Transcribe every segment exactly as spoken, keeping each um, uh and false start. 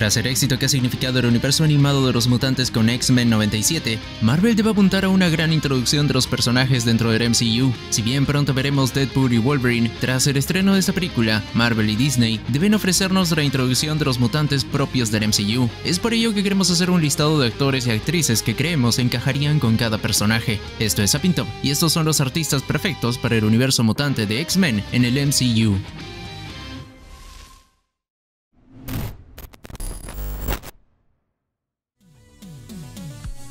Tras el éxito que ha significado el universo animado de los mutantes con X-Men noventa y siete, Marvel debe apuntar a una gran introducción de los personajes dentro del M C U. Si bien pronto veremos Deadpool y Wolverine, tras el estreno de esta película, Marvel y Disney deben ofrecernos la introducción de los mutantes propios del M C U. Es por ello que queremos hacer un listado de actores y actrices que creemos encajarían con cada personaje. Esto es Zapping Top, y estos son los artistas perfectos para el universo mutante de X-Men en el M C U.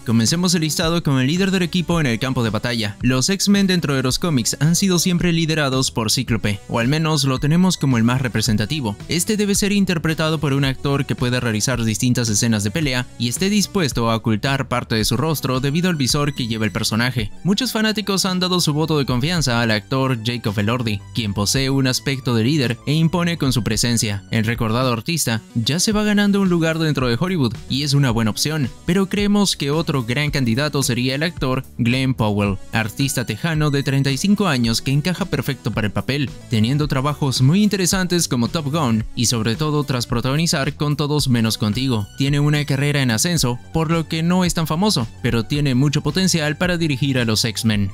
Comencemos el listado con el líder del equipo en el campo de batalla. Los X-Men dentro de los cómics han sido siempre liderados por Cíclope, o al menos lo tenemos como el más representativo. Este debe ser interpretado por un actor que pueda realizar distintas escenas de pelea y esté dispuesto a ocultar parte de su rostro debido al visor que lleva el personaje. Muchos fanáticos han dado su voto de confianza al actor Jacob Elordi, quien posee un aspecto de líder e impone con su presencia. El recordado artista ya se va ganando un lugar dentro de Hollywood y es una buena opción, pero creemos que otro gran candidato sería el actor Glenn Powell, artista tejano de treinta y cinco años que encaja perfecto para el papel, teniendo trabajos muy interesantes como Top Gun y sobre todo tras protagonizar con Todos Menos Contigo. Tiene una carrera en ascenso, por lo que no es tan famoso, pero tiene mucho potencial para dirigir a los X-Men.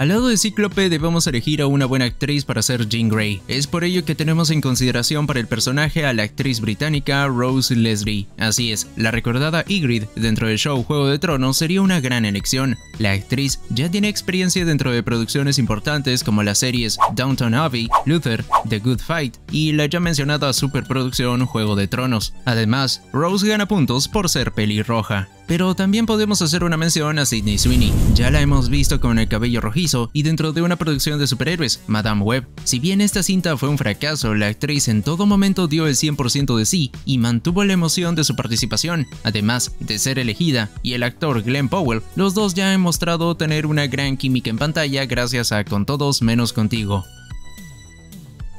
Al lado de Cíclope debemos elegir a una buena actriz para ser Jean Grey. Es por ello que tenemos en consideración para el personaje a la actriz británica Rose Leslie. Así es, la recordada Ygritte dentro del show Juego de Tronos sería una gran elección. La actriz ya tiene experiencia dentro de producciones importantes como las series Downton Abbey, Luther, The Good Fight y la ya mencionada superproducción Juego de Tronos. Además, Rose gana puntos por ser pelirroja. Pero también podemos hacer una mención a Sidney Sweeney. Ya la hemos visto con el cabello rojizo y dentro de una producción de superhéroes, Madame Webb. Si bien esta cinta fue un fracaso, la actriz en todo momento dio el cien por ciento de sí y mantuvo la emoción de su participación. Además de ser elegida y el actor Glenn Powell, los dos ya han mostrado tener una gran química en pantalla gracias a Con Todos Menos Contigo.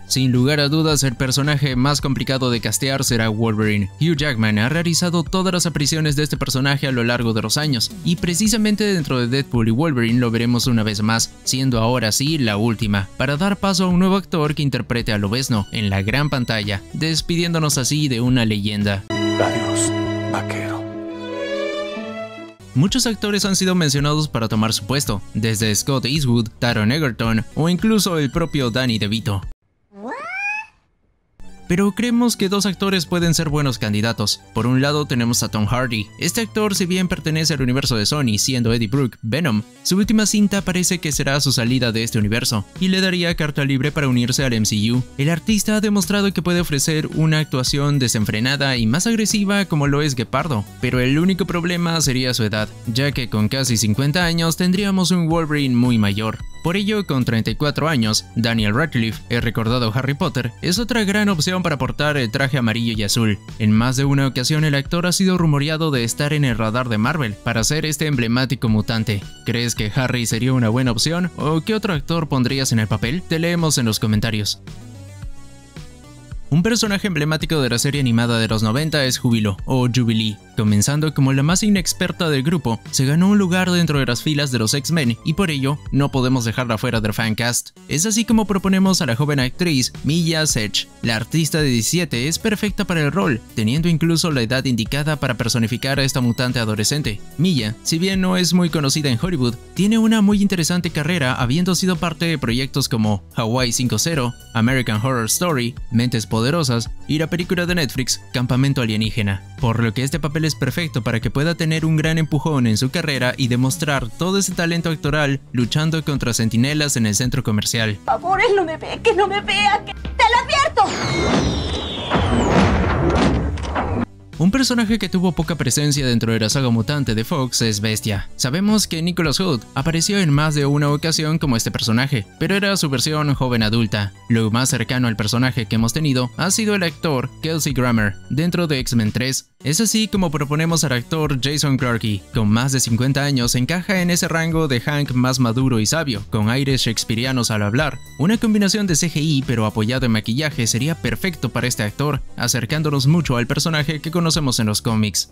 Sin lugar a dudas, el personaje más complicado de castear será Wolverine. Hugh Jackman ha realizado todas las apariciones de este personaje a lo largo de los años, y precisamente dentro de Deadpool y Wolverine lo veremos una vez más, siendo ahora sí la última, para dar paso a un nuevo actor que interprete al obesno en la gran pantalla, despidiéndonos así de una leyenda. Adiós, vaquero. Muchos actores han sido mencionados para tomar su puesto, desde Scott Eastwood, Taron Egerton o incluso el propio Danny DeVito. Pero creemos que dos actores pueden ser buenos candidatos. Por un lado tenemos a Tom Hardy. Este actor, si bien pertenece al universo de Sony siendo Eddie Brock Venom, su última cinta parece que será su salida de este universo y le daría carta libre para unirse al M C U. El artista ha demostrado que puede ofrecer una actuación desenfrenada y más agresiva como lo es Gepardo, pero el único problema sería su edad, ya que con casi cincuenta años tendríamos un Wolverine muy mayor. Por ello, con treinta y cuatro años, Daniel Radcliffe, el recordado Harry Potter, es otra gran opción para portar el traje amarillo y azul. En más de una ocasión el actor ha sido rumoreado de estar en el radar de Marvel para ser este emblemático mutante. ¿Crees que Harry sería una buena opción o qué otro actor pondrías en el papel? Te leemos en los comentarios. Un personaje emblemático de la serie animada de los noventa es Júbilo o Jubilee. Comenzando como la más inexperta del grupo, se ganó un lugar dentro de las filas de los X-Men y por ello no podemos dejarla fuera del fancast. Es así como proponemos a la joven actriz Milla Sech. La artista de diecisiete es perfecta para el rol, teniendo incluso la edad indicada para personificar a esta mutante adolescente. Milla, si bien no es muy conocida en Hollywood, tiene una muy interesante carrera habiendo sido parte de proyectos como Hawaii cinco cero, American Horror Story, Mentes Poderosas y la película de Netflix Campamento Alienígena, por lo que este papel es perfecto para que pueda tener un gran empujón en su carrera y demostrar todo ese talento actoral luchando contra centinelas en el centro comercial. Por favor, él no me vea, que no me vea, que te lo advierto. Un personaje que tuvo poca presencia dentro de la saga mutante de Fox es Bestia. Sabemos que Nicholas Hoult apareció en más de una ocasión como este personaje, pero era su versión joven adulta. Lo más cercano al personaje que hemos tenido ha sido el actor Kelsey Grammer dentro de X-Men tres. Es así como proponemos al actor Jason Clarke. Con más de cincuenta años encaja en ese rango de Hank más maduro y sabio, con aires shakespearianos al hablar. Una combinación de C G I pero apoyado en maquillaje sería perfecto para este actor, acercándonos mucho al personaje que conocemos en los cómics.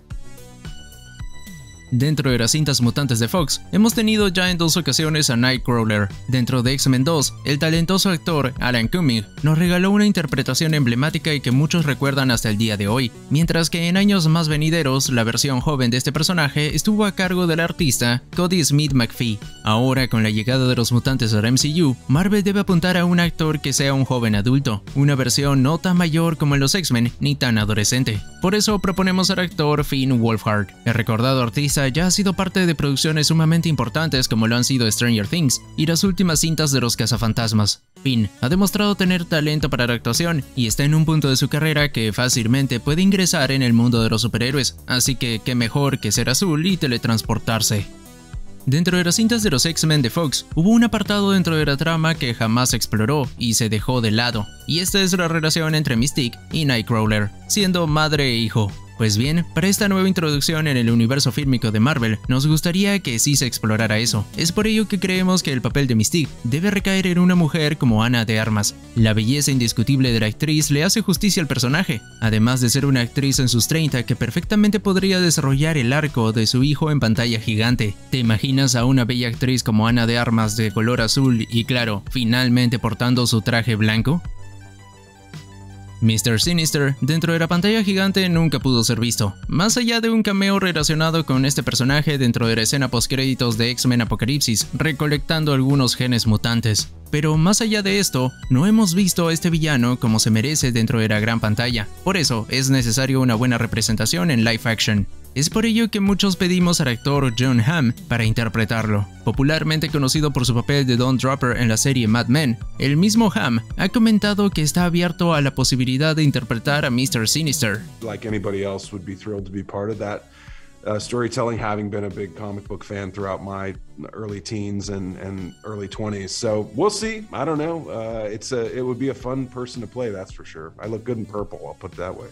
Dentro de las cintas mutantes de Fox, hemos tenido ya en dos ocasiones a Nightcrawler. Dentro de X-Men dos, el talentoso actor Alan Cumming nos regaló una interpretación emblemática y que muchos recuerdan hasta el día de hoy, mientras que en años más venideros, la versión joven de este personaje estuvo a cargo del artista Cody Smith McPhee. Ahora, con la llegada de los mutantes al M C U, Marvel debe apuntar a un actor que sea un joven adulto, una versión no tan mayor como en los X-Men ni tan adolescente. Por eso proponemos al actor Finn Wolfhard. El recordado artista ya ha sido parte de producciones sumamente importantes como lo han sido Stranger Things y las últimas cintas de los cazafantasmas. Finn ha demostrado tener talento para la actuación y está en un punto de su carrera que fácilmente puede ingresar en el mundo de los superhéroes, así que qué mejor que ser azul y teletransportarse. Dentro de las cintas de los X-Men de Fox, hubo un apartado dentro de la trama que jamás se exploró y se dejó de lado, y esta es la relación entre Mystique y Nightcrawler, siendo madre e hijo. Pues bien, para esta nueva introducción en el universo fílmico de Marvel, nos gustaría que sí se explorara eso. Es por ello que creemos que el papel de Mystique debe recaer en una mujer como Ana de Armas. La belleza indiscutible de la actriz le hace justicia al personaje, además de ser una actriz en sus treinta que perfectamente podría desarrollar el arco de su hijo en pantalla gigante. ¿Te imaginas a una bella actriz como Ana de Armas de color azul y claro, finalmente portando su traje blanco? mister Sinister dentro de la pantalla gigante nunca pudo ser visto, más allá de un cameo relacionado con este personaje dentro de la escena postcréditos de X-Men Apocalipsis, recolectando algunos genes mutantes. Pero más allá de esto, no hemos visto a este villano como se merece dentro de la gran pantalla, por eso es necesario una buena representación en live action. Es por ello que muchos pedimos al actor John Hamm para interpretarlo. Popularmente conocido por su papel de Don Draper en la serie Mad Men, el mismo Hamm ha comentado que está abierto a la posibilidad de interpretar a mister Sinister. Like anybody else would be thrilled to be part of that uh, storytelling, having been a big comic book fan throughout my early teens and, and early twenties. So we'll see. I don't know. Uh, it's a, it would be a fun person to play, that's for sure. I look good in purple, I'll put it that way.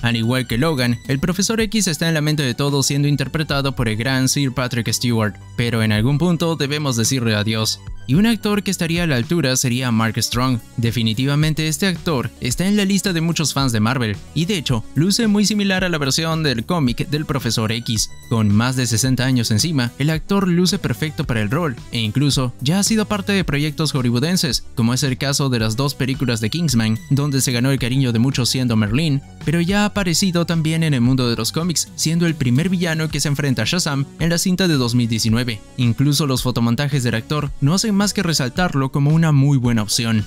Al igual que Logan, el Profesor X está en la mente de todos siendo interpretado por el gran Sir Patrick Stewart, pero en algún punto debemos decirle adiós. Y un actor que estaría a la altura sería Mark Strong. Definitivamente este actor está en la lista de muchos fans de Marvel, y de hecho, luce muy similar a la versión del cómic del Profesor X. Con más de sesenta años encima, el actor luce perfecto para el rol, e incluso ya ha sido parte de proyectos hollywoodenses, como es el caso de las dos películas de Kingsman, donde se ganó el cariño de muchos siendo Merlin, pero ya ha aparecido también en el mundo de los cómics, siendo el primer villano que se enfrenta a Shazam en la cinta de dos mil diecinueve. Incluso los fotomontajes del actor no hacen más que resaltarlo como una muy buena opción.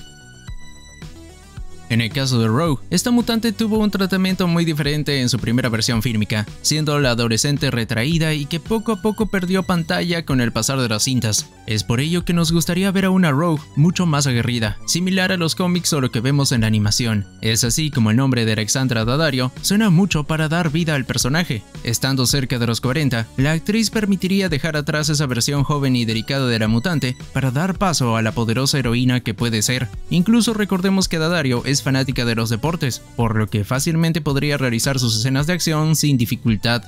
En el caso de Rogue, esta mutante tuvo un tratamiento muy diferente en su primera versión fílmica, siendo la adolescente retraída y que poco a poco perdió pantalla con el pasar de las cintas. Es por ello que nos gustaría ver a una Rogue mucho más aguerrida, similar a los cómics o lo que vemos en la animación. Es así como el nombre de Alexandra Daddario suena mucho para dar vida al personaje. Estando cerca de los cuarenta, la actriz permitiría dejar atrás esa versión joven y delicada de la mutante para dar paso a la poderosa heroína que puede ser. Incluso recordemos que Daddario es fanática de los deportes, por lo que fácilmente podría realizar sus escenas de acción sin dificultad.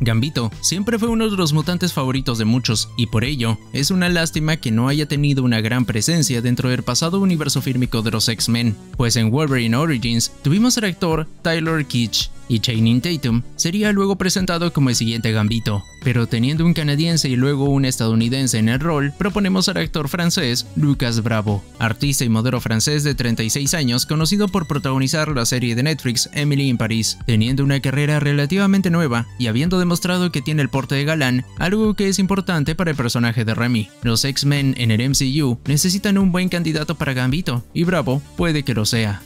Gambito siempre fue uno de los mutantes favoritos de muchos, y por ello, es una lástima que no haya tenido una gran presencia dentro del pasado universo fílmico de los X-Men, pues en Wolverine Origins tuvimos al actor Tyler Kitsch, y Channing Tatum sería luego presentado como el siguiente Gambito, pero teniendo un canadiense y luego un estadounidense en el rol, proponemos al actor francés Lucas Bravo, artista y modelo francés de treinta y seis años conocido por protagonizar la serie de Netflix Emily in Paris, teniendo una carrera relativamente nueva y habiendo demostrado que tiene el porte de galán, algo que es importante para el personaje de Remy. Los X-Men en el M C U necesitan un buen candidato para Gambito, y Bravo puede que lo sea.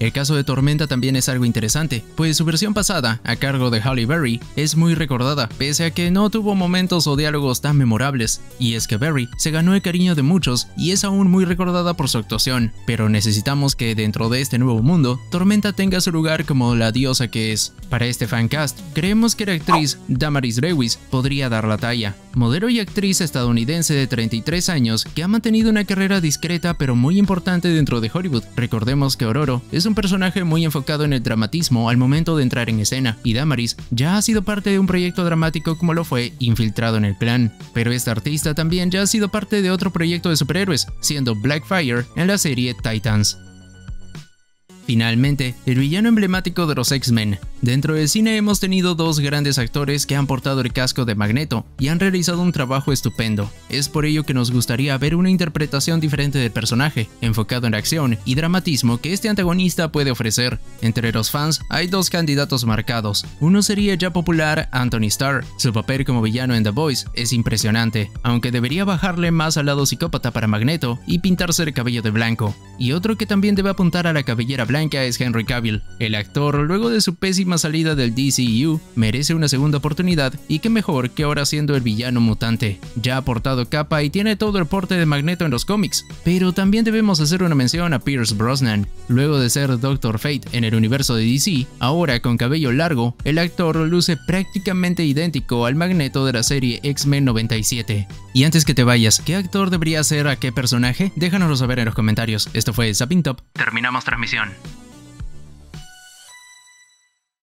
El caso de Tormenta también es algo interesante, pues su versión pasada, a cargo de Halle Berry, es muy recordada, pese a que no tuvo momentos o diálogos tan memorables, y es que Berry se ganó el cariño de muchos y es aún muy recordada por su actuación, pero necesitamos que dentro de este nuevo mundo, Tormenta tenga su lugar como la diosa que es. Para este fancast, creemos que la actriz Damaris Lewis podría dar la talla, modelo y actriz estadounidense de treinta y tres años que ha mantenido una carrera discreta pero muy importante dentro de Hollywood. Recordemos que Ororo es un personaje muy enfocado en el dramatismo al momento de entrar en escena, y Damaris ya ha sido parte de un proyecto dramático como lo fue Infiltrado en el Clan, pero esta artista también ya ha sido parte de otro proyecto de superhéroes, siendo Blackfire en la serie Titans. Finalmente, el villano emblemático de los X-Men. Dentro del cine hemos tenido dos grandes actores que han portado el casco de Magneto y han realizado un trabajo estupendo. Es por ello que nos gustaría ver una interpretación diferente del personaje, enfocado en la acción y dramatismo que este antagonista puede ofrecer. Entre los fans hay dos candidatos marcados. Uno sería ya popular Anthony Starr. Su papel como villano en The Boys es impresionante, aunque debería bajarle más al lado psicópata para Magneto y pintarse el cabello de blanco. Y otro que también debe apuntar a la cabellera blanca es Henry Cavill. El actor, luego de su pésima salida del D C U, merece una segunda oportunidad, y qué mejor que ahora siendo el villano mutante. Ya ha portado capa y tiene todo el porte de Magneto en los cómics, pero también debemos hacer una mención a Pierce Brosnan. Luego de ser Doctor Fate en el universo de D C, ahora con cabello largo, el actor luce prácticamente idéntico al Magneto de la serie X-Men noventa y siete. Y antes que te vayas, ¿qué actor debería ser a qué personaje? Déjanoslo saber en los comentarios. Esto fue Zapping Top. Terminamos transmisión.